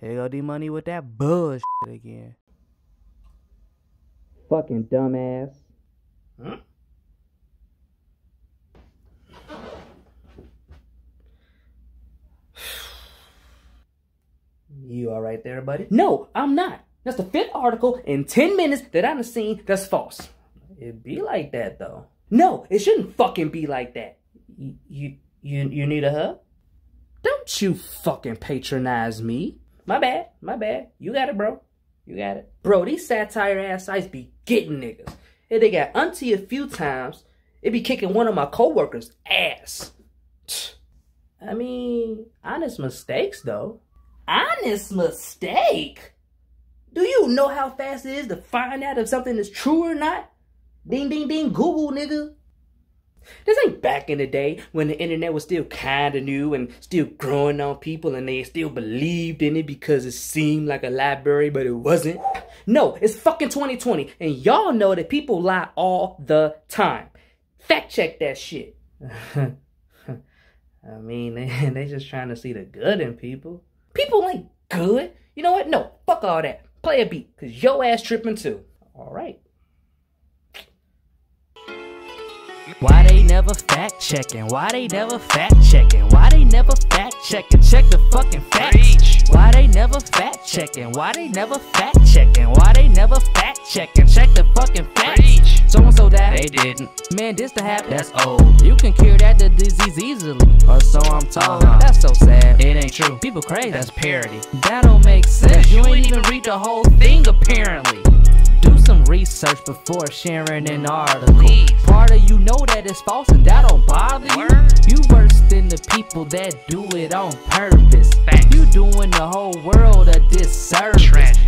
Here go D-Money with that bullshit again. Fucking dumbass. Huh? You alright there, buddy? No, I'm not. That's the fifth article in 10 minutes that I've seen that's false. It be like that, though. No, it shouldn't fucking be like that. You need a hug? Don't you fucking patronize me. My bad. You got it, bro. You got it. Bro, these satire ass sites be getting niggas. If they got auntie a few times, it be kicking one of my co-workers' ass. I mean, honest mistakes, though. Honest mistake? Do you know how fast it is to find out if something is true or not? Ding, ding, ding, Google, nigga. This ain't back in the day when the internet was still kind of new and still growing on people and they still believed in it because it seemed like a library, but it wasn't. No, it's fucking 2020, and y'all know that people lie all the time. Fact check that shit. I mean, they just trying to see the good in people. People ain't good. You know what? No, fuck all that. Play a beat, because your ass tripping too. All right. Why they never fact checking? Why they never fact checking? Why they never fact checking? Check the fucking facts. Why they never fact checking? Why they never fact checking? Why they never fact checking? Check the fucking facts. So and so died. They didn't. Man, this the habit. That's old. You can cure that the disease easily, or so I'm told. That's so sad. It ain't true. People crazy. That's parody. That don't make sense. You ain't even read the whole thing apparently. Do some research before sharing an article. Part of you know that it's false and that don't bother you. You worse than the people that do it on purpose. You doing the whole world a disservice.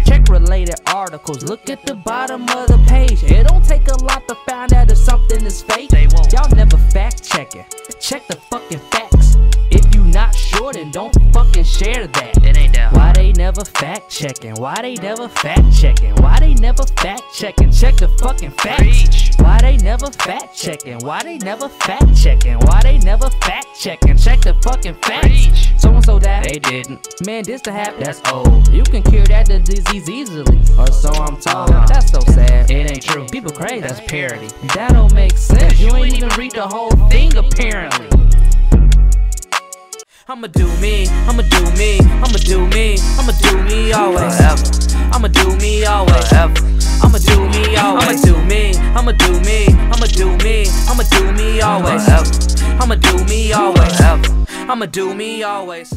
Check related articles, look at the bottom of the page. It don't take a lot to find out if something is fake. Y'all never fact checking. Check the fucking facts. If you not sure, then don't fucking share that. It ain't that. Why they never fact checking? Why they never fact checking? Why they never fact checking? Check the fucking facts. Why they never fact checking? Why they never fact checking? Why they never fact checking? Check the fucking facts. So and so died. They didn't. Man, this the habit. That's old. You can cure that the disease easily, or so I'm told. That's so sad. It ain't true. People crazy. That's parody. That don't make sense. You ain't even read the whole thing apparently. I'ma do me always. I'ma do me always. I'ma do me always. I'ma do me always.